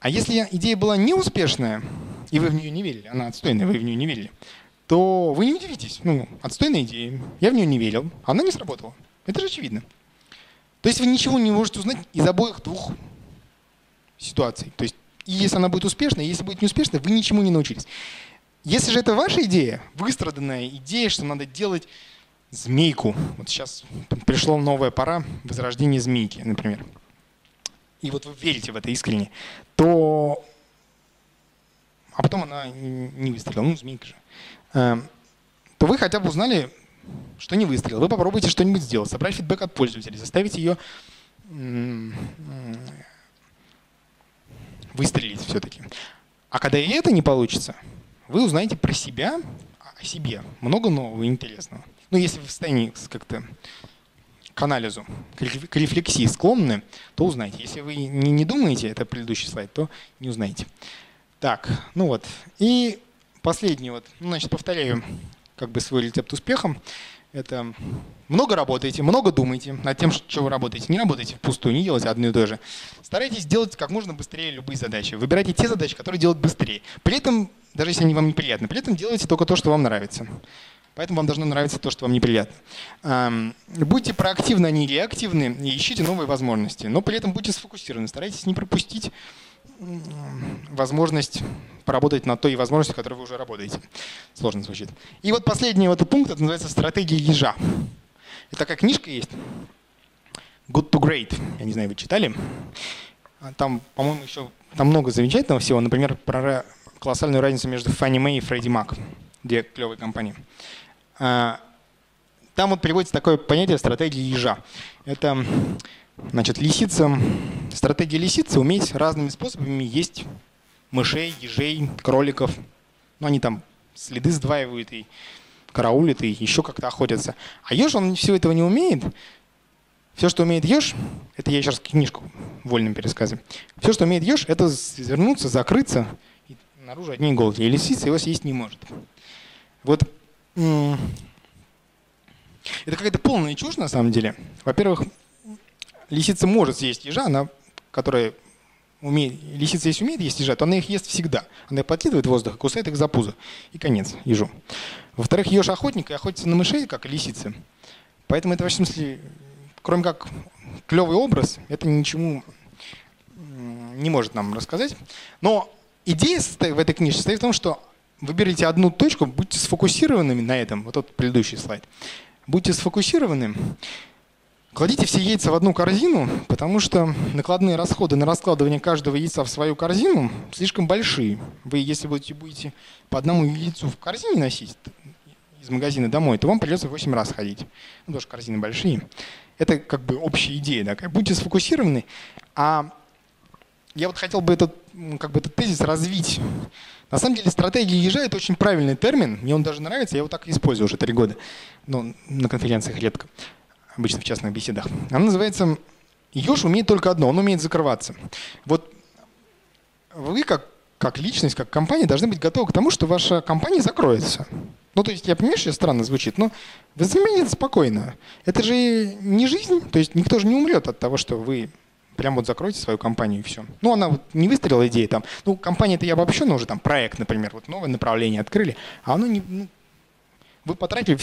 А если идея была неуспешная, и вы в нее не верили, она отстойная, вы в нее не верили, то вы не удивитесь. Ну, отстойная идея, я в нее не верил, она не сработала. Это же очевидно. То есть вы ничего не можете узнать из обоих двух ситуаций. То есть и если она будет успешной, и если будет неуспешной, вы ничему не научились. Если же это ваша идея, выстраданная идея, что надо делать змейку. Вот сейчас пришла новая пора возрождения змейки, например. И вот вы верите в это искренне, то… А потом она не выстрелила, ну змейка же. То вы хотя бы узнали, что не выстрелил. Вы попробуйте что-нибудь сделать, собрать фидбэк от пользователей, заставить ее выстрелить все-таки. А когда и это не получится, вы узнаете про себя, о себе много нового и интересного. Ну, если вы в состоянии как-то к анализу, к рефлексии склонны, то узнаете. Если вы не думаете, это предыдущий слайд, то не узнаете. Так, ну вот. И последний вот. Ну, значит, повторяю, как бы свой рецепт успехом. Это много работайте, много думайте над тем, что вы работаете. Не работайте впустую, не делайте одно и то же. Старайтесь делать как можно быстрее любые задачи. Выбирайте те задачи, которые делают быстрее. При этом, даже если они вам неприятны, при этом делайте только то, что вам нравится. Поэтому вам должно нравиться то, что вам неприятно. Будьте проактивны, а не реактивны, и ищите новые возможности. Но при этом будьте сфокусированы. Старайтесь не пропустить возможность поработать над той возможностью, которой вы уже работаете. Сложно звучит. И вот последний вот пункт, это называется «Стратегия ежа». Это такая книжка есть. Good to Great. Я не знаю, вы читали. Там, по-моему, еще там много замечательного всего. Например, про колоссальную разницу между Fannie Mae и Freddie Mac, две клевые компании. Там вот приводится такое понятие «стратегия ежа». Это… Значит, лисица, стратегия лисицы — уметь разными способами есть мышей, ежей, кроликов. Ну, они там следы сдваивают и караулят, и еще как-то охотятся. А еж, он всего этого не умеет. Все, что умеет еж, это я сейчас книжку вольным пересказываю. Все, что умеет еж, это свернуться, закрыться, и наружу одни иголки. И лисица его съесть не может. Вот. Это какая-то полная чушь на самом деле. Во-первых, лисица может съесть ежа, она, которая умеет, лисица если умеет есть ежа, то она их ест всегда. Она их подкидывает в воздух, кусает их за пузо. И конец ежу. Во-вторых, еж охотник и охотится на мышей, как и лисицы. Поэтому это, в смысле, кроме как клевый образ, это ничему не может нам рассказать. Но идея в этой книжке состоит в том, что выберите одну точку, будьте сфокусированными на этом. Вот тот предыдущий слайд. Будьте сфокусированными. Кладите все яйца в одну корзину, потому что накладные расходы на раскладывание каждого яйца в свою корзину слишком большие. Вы, если будете по одному яйцу в корзине носить из магазина домой, то вам придется 8 раз ходить. Ну, тоже корзины большие. Это как бы общая идея такая. Будьте сфокусированы. А я вот хотел бы этот тезис развить. На самом деле стратегия ежа — это очень правильный термин. Мне он даже нравится. Я его так и использую уже 3 года. Но на конференциях редко. Обычно в частных беседах. Она называется «Еж умеет только одно, он умеет закрываться». Вот вы как личность, как компания должны быть готовы к тому, что ваша компания закроется. Ну то есть, я понимаю, что странно звучит, но воспринимайте спокойно. Это же не жизнь, то есть никто же не умрет от того, что вы прям вот закроете свою компанию и все. Ну она вот не выстрелила идея там. Ну компания-то я обобщу, но уже там проект, например, вот новое направление открыли, а оно не… Ну, вы потратили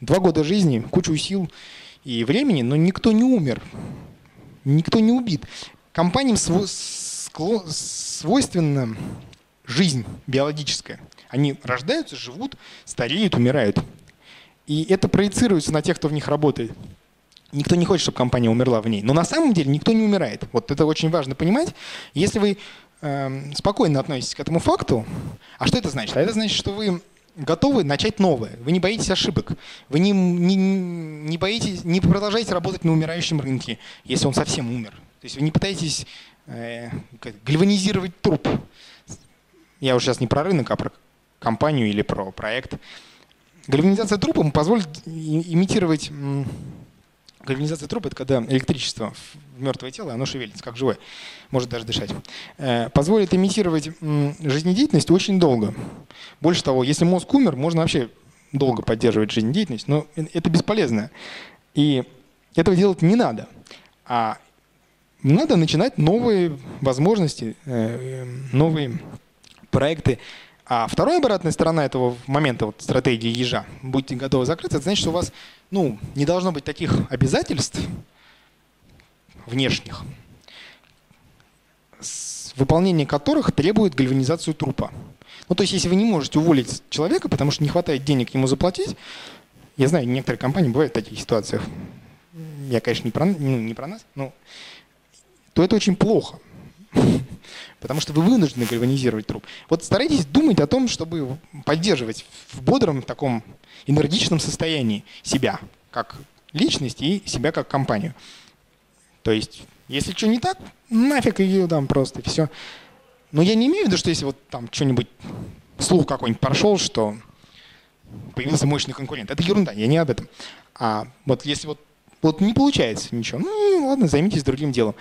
2 года жизни, кучу сил и времени, но никто не умер, никто не убит. Компаниям свойственна жизнь биологическая. Они рождаются, живут, стареют, умирают. И это проецируется на тех, кто в них работает. Никто не хочет, чтобы компания умерла в ней. Но на самом деле никто не умирает. Вот это очень важно понимать. Если вы спокойно относитесь к этому факту, а что это значит? А это значит, что вы… готовы начать новое. Вы не боитесь ошибок. Вы не продолжаете работать на умирающем рынке, если он совсем умер. То есть вы не пытаетесь гальванизировать труп. Я уже сейчас не про рынок, а про компанию или про проект. Гальванизация трупа позволит имитировать… Гальванизация трупа — это когда электричество в мертвое тело, оно шевелится, как живое, может даже дышать. Позволит имитировать жизнедеятельность очень долго. Больше того, если мозг умер, можно вообще долго поддерживать жизнедеятельность, но это бесполезно. И этого делать не надо. А надо начинать новые возможности, новые проекты. А вторая обратная сторона этого момента, вот стратегии ежа, будьте готовы закрыться, это значит, что у вас не должно быть таких обязательств внешних, выполнение которых требует гальванизацию трупа. Ну, то есть, если вы не можете уволить человека, потому что не хватает денег ему заплатить, я знаю, некоторые компании бывают в таких ситуациях, я, конечно, не про нас, но то это очень плохо. Потому что вы вынуждены гальванизировать труп. Вот старайтесь думать о том, чтобы поддерживать в бодром, таком энергичном состоянии себя как личность и себя как компанию. То есть, если что не так, нафиг ее там просто, все. Но я не имею в виду, что если вот там что-нибудь, слух какой-нибудь прошел, что появился мощный конкурент. Это ерунда, я не об этом. А вот если вот не получается ничего, ладно, займитесь другим делом.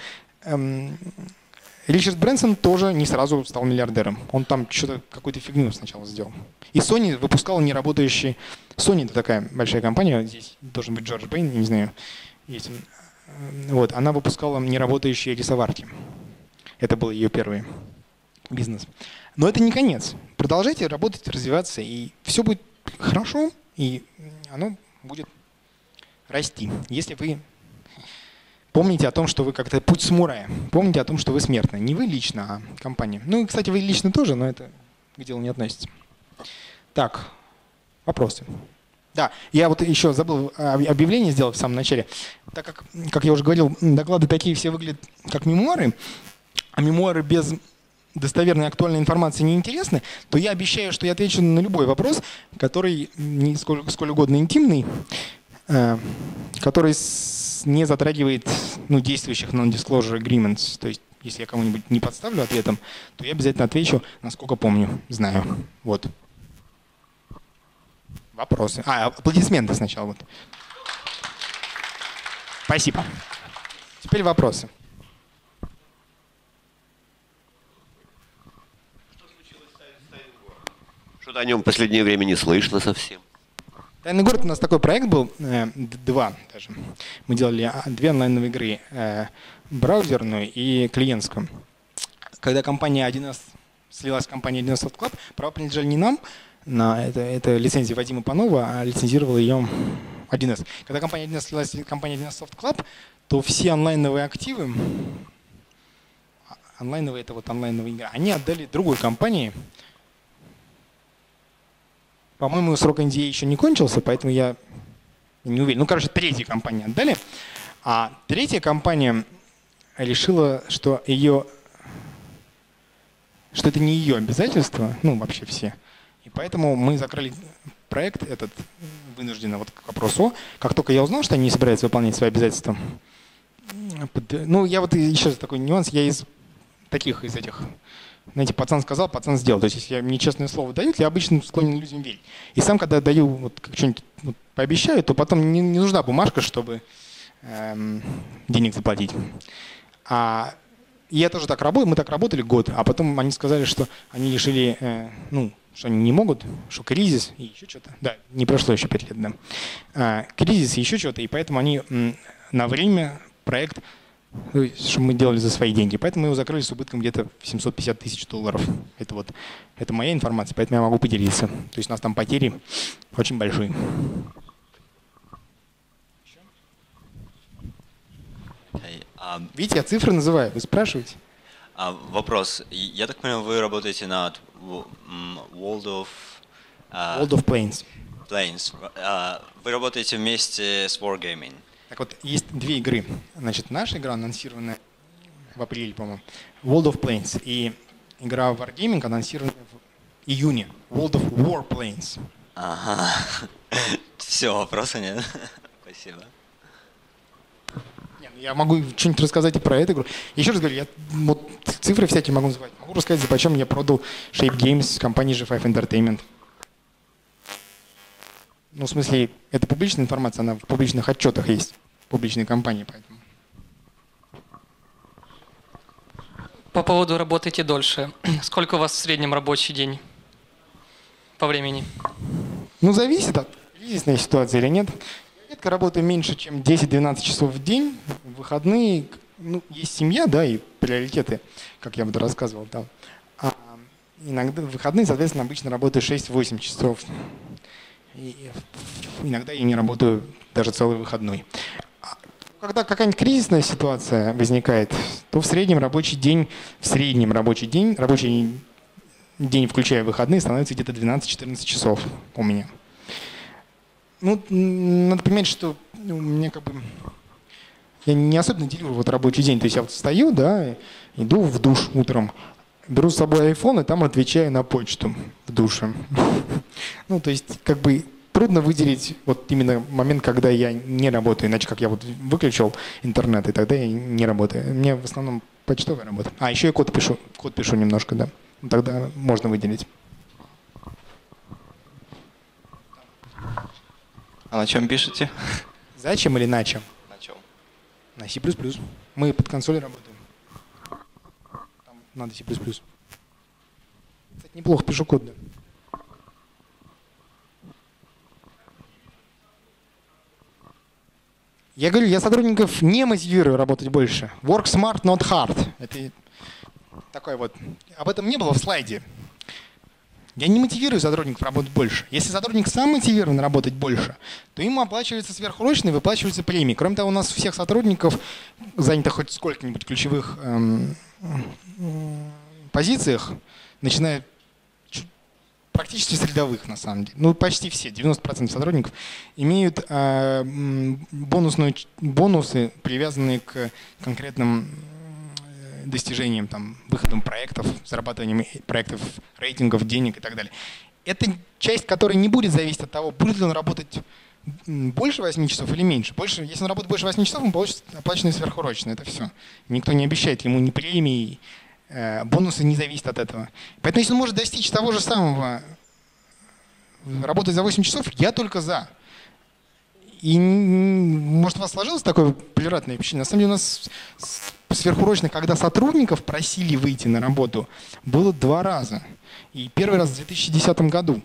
Ричард Брэнсон тоже не сразу стал миллиардером. Он там что-то, какую-то фигню сначала сделал. И Sony выпускала неработающие... Sony — это такая большая компания, здесь должен быть Джордж Бэйн, я не знаю, есть он. Вот, она выпускала неработающие рисоварки. Это был ее первый бизнес. Но это не конец. Продолжайте работать, развиваться, и все будет хорошо, и оно будет расти, если вы... Помните о том, что вы как-то путь самурая. Помните о том, что вы смертны. Не вы лично, а компания. Ну, и, кстати, вы лично тоже, но это к делу не относится. Так, вопросы. Да, я вот еще забыл объявление сделать в самом начале. Так как я уже говорил, доклады такие все выглядят как мемуары, а мемуары без достоверной актуальной информации неинтересны, то я обещаю, что я отвечу на любой вопрос, который сколь угодно интимный, который не затрагивает действующих non-disclosure agreements. То есть, если я кому-нибудь не подставлю ответом, то я обязательно отвечу, насколько помню, знаю. Вот. Вопросы. Аплодисменты сначала. Вот. Спасибо. Теперь вопросы. Что случилось с «Тайным городом»? Что-то о нем в последнее время не слышно совсем. «Тайный город» у нас такой проект был, два даже. Мы делали две онлайновые игры, браузерную и клиентскую. Когда компания 1С слилась с компанией 1С Soft Club, права принадлежали не нам, это лицензия Вадима Панова, а лицензировала ее 1С. Когда компания 1С слилась с компанией 1С Soft Club, то все онлайновые активы, онлайновые — это вот онлайновые игры, они отдали другой компании. По-моему, срок NDA еще не кончился, поэтому я не уверен. Третья компания отдали. А третья компания решила, что что это не ее обязательство, вообще все. И поэтому мы закрыли проект этот вынужденно, вот к вопросу. Как только я узнал, что они не собираются выполнять свои обязательства, я вот еще такой нюанс, я из этих... Знаете, пацан сказал, пацан сделал. То есть, если мне честное слово дают, я обычно склонен людям верить. И сам, когда даю, что-нибудь пообещаю, то потом не нужна бумажка, чтобы денег заплатить. Я тоже так работаю, мы так работали год, а потом они сказали, что они решили, что они не могут, что кризис и еще что-то. Да, не прошло еще 5 лет, да. Кризис и еще что-то, и поэтому они на время проект... что мы делали за свои деньги. Поэтому мы его закрыли с убытком где-то в $750 тысяч. Это моя информация, поэтому я могу поделиться. То есть у нас там потери очень большие. Видите, я цифры называю, вы спрашиваете. Вопрос. Я так понимаю, вы работаете над World of Planes. Вы работаете вместе с Wargaming. Так вот, есть две игры. Значит, наша игра анонсирована в апреле, по-моему, World of Planes. И игра Wargaming анонсирована в июне. World of Warplanes. Ага. Все, вопроса нет. Спасибо. Я могу что-нибудь рассказать и про эту игру. Еще раз говорю, я цифры всякие могу называть. Могу рассказать, за почем я продал Shape Games компании G5 Entertainment. В смысле, это публичная информация, она в публичных отчетах есть, публичные компании, поэтому. По поводу работаете дольше. Сколько у вас в среднем рабочий день по времени? Зависит от кризисной ситуации или нет. Я редко работаю меньше, чем 10-12 часов в день. В выходные ну, есть семья, да, и приоритеты, как я бы рассказывал, да. А иногда в выходные, соответственно, обычно работаю 6-8 часов. И иногда я не работаю даже целый выходной. Когда какая-нибудь кризисная ситуация возникает, то в среднем рабочий день, включая выходные, становится где-то 12-14 часов у меня. Ну, надо понимать, что у меня как бы… Я не особенно делю вот рабочий день. То есть я вот встаю, да, иду в душ утром, беру с собой iPhone и там отвечаю на почту в душе. Ну, то есть как бы… Трудно выделить вот именно момент, когда я не работаю, иначе как я вот выключил интернет, и тогда я не работаю. Мне в основном почтовая работа. А, еще и код пишу немножко, да. Тогда можно выделить. А на чем пишете? Зачем или на чем? На чем? На C++. Мы под консоль работаем. Там надо C++. Кстати, неплохо пишу код, да. Я говорю, я сотрудников не мотивирую работать больше. Work smart, not hard. Это такой вот. Об этом не было в слайде. Я не мотивирую сотрудников работать больше. Если сотрудник сам мотивирован работать больше, то ему оплачиваются сверхурочные, выплачиваются премии. Кроме того, у нас у всех сотрудников занято хоть сколько-нибудь ключевых позициях, начиная практически с рядовых, на самом деле. Ну, почти все, 90% сотрудников, имеют бонусы, привязанные к конкретным достижениям, там, выходам проектов, зарабатыванием проектов, рейтингов, денег и так далее. Это часть, которая не будет зависеть от того, будет ли он работать больше 8 часов или меньше. Больше, если он работает больше 8 часов, он получит оплаченные сверхурочные. Это все. Никто не обещает ему ни премии, бонусы не зависят от этого. Поэтому если он может достичь того же самого, работать за 8 часов, я только за. И может у вас сложилось такое превратное впечатление? На самом деле у нас сверхурочно, когда сотрудников просили выйти на работу, было 2 раза. И первый раз в 2010 году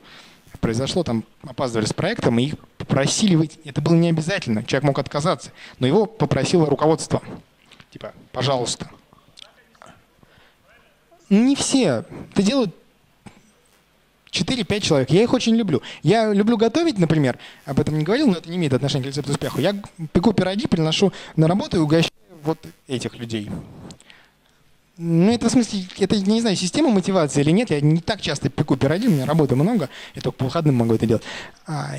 произошло, там опаздывали с проектом, и их попросили выйти. Это было не обязательно, человек мог отказаться, но его попросило руководство. Типа, пожалуйста. Не все. Это делают 4-5 человек. Я их очень люблю. Я люблю готовить, например. Об этом не говорил, но это не имеет отношения к рецепту успеха. Я пеку пироги, приношу на работу и угощаю вот этих людей. Ну, это в смысле, это, не знаю, система мотивации или нет. Я не так часто пеку пироги, у меня работы много. Я только по выходным могу это делать.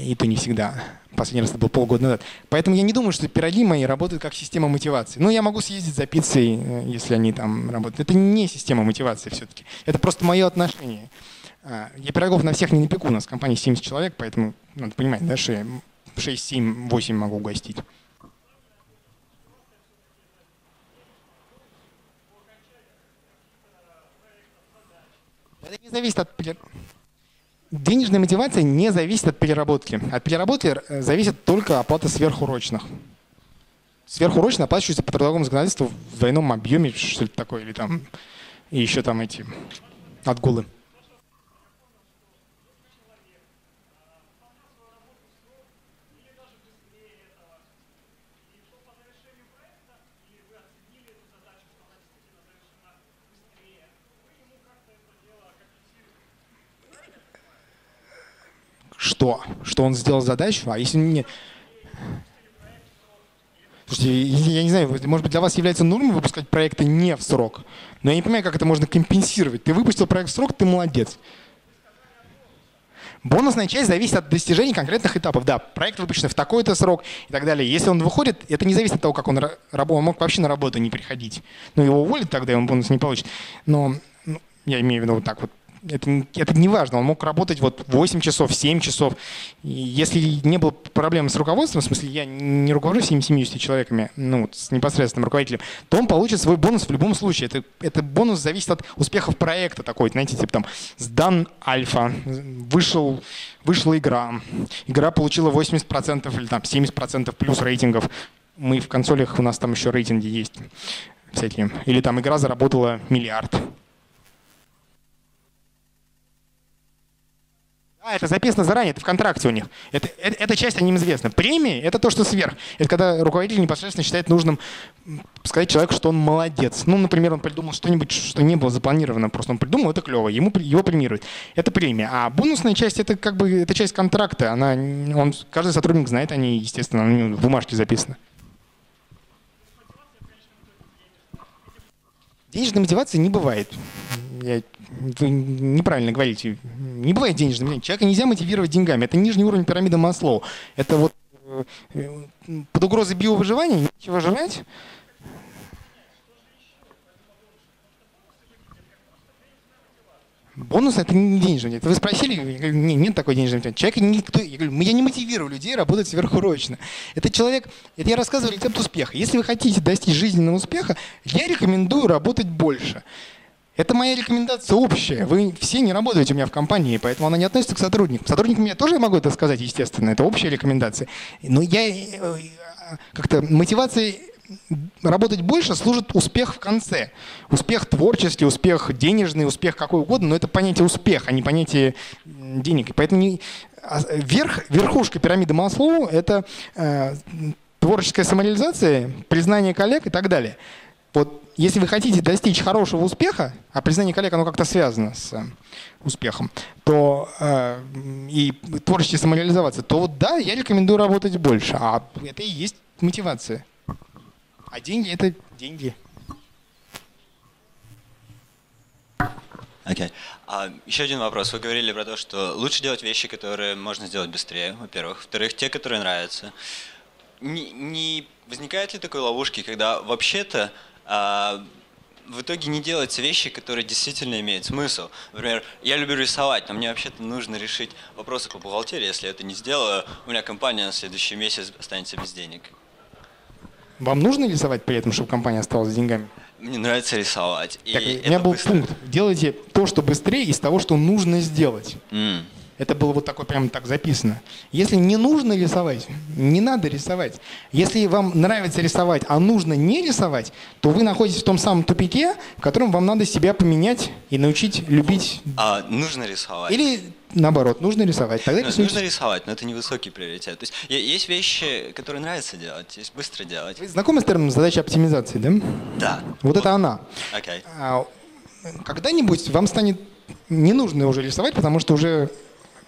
И то не всегда. Последний раз это был полгода назад. Поэтому я не думаю, что пироги мои работают как система мотивации. Ну, я могу съездить за пиццей, если они там работают. Это не система мотивации все-таки. Это просто мое отношение. Я пирогов на всех не напеку. У нас в компании 70 человек, поэтому надо понимать, да, что я 6, 7, 8 могу угостить. Это не зависит от… Денежная мотивация не зависит от переработки. От переработки зависит только оплата сверхурочных. Сверхурочно оплачиваются по трудовому законодательству в двойном объеме, что-то такое, или там, и еще там эти отгулы. Что? Что он сделал задачу? А если не… Слушайте, я не знаю, может быть, для вас является нормой выпускать проекты не в срок. Но я не понимаю, как это можно компенсировать. Ты выпустил проект в срок, ты молодец. Бонусная часть зависит от достижений конкретных этапов. Да, проект выпущен в такой-то срок и так далее. Если он выходит, это не зависит от того, как он работал. Он мог вообще на работу не приходить. Но его уволят тогда, и он бонус не получит. Но ну, я имею в виду вот так вот. Это не важно, он мог работать вот 8 часов, 7 часов. И если не было проблем с руководством, в смысле я не руковожу 70 человеками, ну, вот, с непосредственным руководителем, то он получит свой бонус в любом случае. Это бонус зависит от успехов проекта такой, знаете, типа там сдан альфа, вышла игра получила 80% или там 70% плюс рейтингов. Мы в консолях, у нас там еще рейтинги есть всякие. Или там игра заработала миллиард. А, это записано заранее, это в контракте у них. Эта часть они им известна. Премии — это то, что сверх. Это когда руководитель непосредственно считает нужным сказать человеку, что он молодец. Ну, например, он придумал что-нибудь, что не было запланировано. Просто он придумал, это клево, его премируют. Это премия. А бонусная часть — это как бы это часть контракта. Каждый сотрудник знает, они, естественно, в бумажке записаны. Денежной мотивации не бывает. Вы неправильно говорите. Не бывает денежной мотивации. Человека нельзя мотивировать деньгами. Это нижний уровень пирамиды Маслоу. Это вот под угрозой биовыживания нечего жрать. Бонус — это не денежная мотивация. Вы спросили, я говорю, нет такой денежной мотивации. Человека никто, я говорю, я не мотивирую людей работать сверхурочно. Это я рассказываю рецепт успеха. Если вы хотите достичь жизненного успеха, я рекомендую работать больше. Это моя рекомендация общая. Вы все не работаете у меня в компании, поэтому она не относится к сотрудникам. Сотрудникам я тоже могу это сказать, естественно, это общая рекомендация. Но я как-то мотивация работать больше служит успех в конце. Успех творческий, успех денежный, успех какой угодно, но это понятие успех, а не понятие денег. И поэтому верхушка пирамиды Маслоу — это творческая самореализация, признание коллег и так далее. Вот если вы хотите достичь хорошего успеха, а признание коллег, оно как-то связано с успехом, то и творчески самореализоваться, то вот да, я рекомендую работать больше. А это и есть мотивация. А деньги — это деньги. Окей. Еще один вопрос. Вы говорили про то, что лучше делать вещи, которые можно сделать быстрее, во-первых. Во-вторых, те, которые нравятся. Не возникает ли такой ловушки, когда вообще-то в итоге не делаются вещи, которые действительно имеют смысл? Например, я люблю рисовать, но мне вообще-то нужно решить вопросы по бухгалтерии. Если я это не сделаю, у меня компания на следующий месяц останется без денег. Вам нужно рисовать при этом, чтобы компания осталась с деньгами? Мне нравится рисовать. Так, у меня был пункт. Делайте то, что быстрее, из того, что нужно сделать. Это было вот такое, прямо так записано. Если не нужно рисовать, не надо рисовать. Если вам нравится рисовать, а нужно не рисовать, то вы находитесь в том самом тупике, в котором вам надо себя поменять и научить любить. А нужно рисовать. Или наоборот, нужно рисовать. Тогда нужно рисовать, но это невысокий приоритет. То есть есть вещи, которые нравится делать, есть быстро делать. Вы знакомы с термином задача оптимизации, да? Да. Вот это она. Окей. Когда-нибудь вам станет не нужно уже рисовать, потому что уже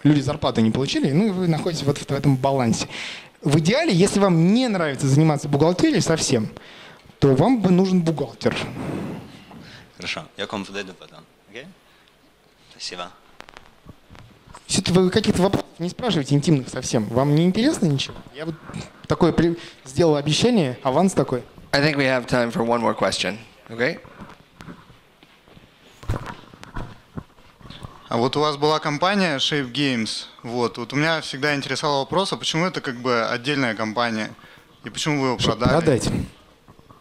люди зарплаты не получили, ну и вы находитесь вот в этом балансе. В идеале, если вам не нравится заниматься бухгалтерией совсем, то вам бы нужен бухгалтер. Хорошо, я к вам подойду потом. Okay? Спасибо. Все-таки вы каких-то вопросов не спрашиваете интимных совсем. Вам не интересно ничего? Я вот такое сделал обещание, аванс такой. I think we have time for one more question. Okay? А вот у вас была компания Shape Games. Вот у меня всегда интересовал вопрос, а почему это как бы отдельная компания? И почему вы ее продали? Продать.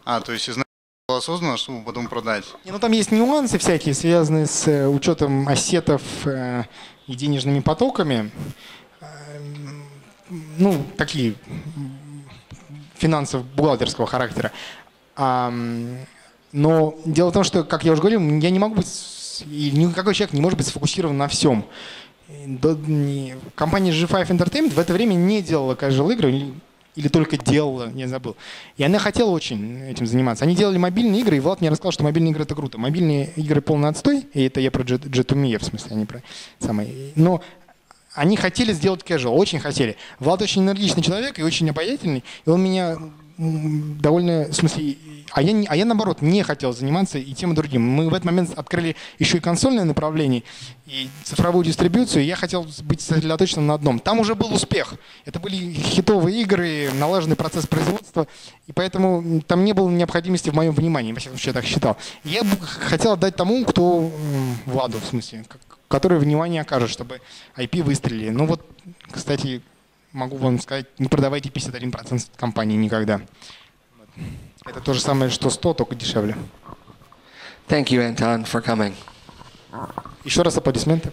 То есть изначально было создано, чтобы потом продать? Там есть нюансы всякие, связанные с учетом ассетов и денежными потоками. Такие финансов бухгалтерского характера. Но дело в том, что, как я уже говорил, я не могу быть... И никакой человек не может быть сфокусирован на всем. Компания G5 Entertainment в это время не делала casual игры, или только делала, я забыл. И она хотела очень этим заниматься. Они делали мобильные игры, и Влад мне рассказал, что мобильные игры — это круто. Мобильные игры — полный отстой, и это я про G2Me, в смысле, а не про самые. Но они хотели сделать casual, очень хотели. Влад очень энергичный человек и очень обаятельный, и он меня довольно, в смысле, я наоборот не хотел заниматься и тем и другим. Мы в этот момент открыли еще и консольное направление, и цифровую дистрибьюцию, и я хотел быть сосредоточенным на одном. Там уже был успех. Это были хитовые игры, налаженный процесс производства, и поэтому там не было необходимости в моем внимании, во всяком случае, я так считал. Я хотел отдать тому, кто Владу, в смысле, который внимание окажет, чтобы IP выстрелили. Кстати, могу вам сказать, не продавайте 51% компании никогда. Это то же самое, что 100, только дешевле. Thank you, Anton, for coming. Еще раз аплодисменты.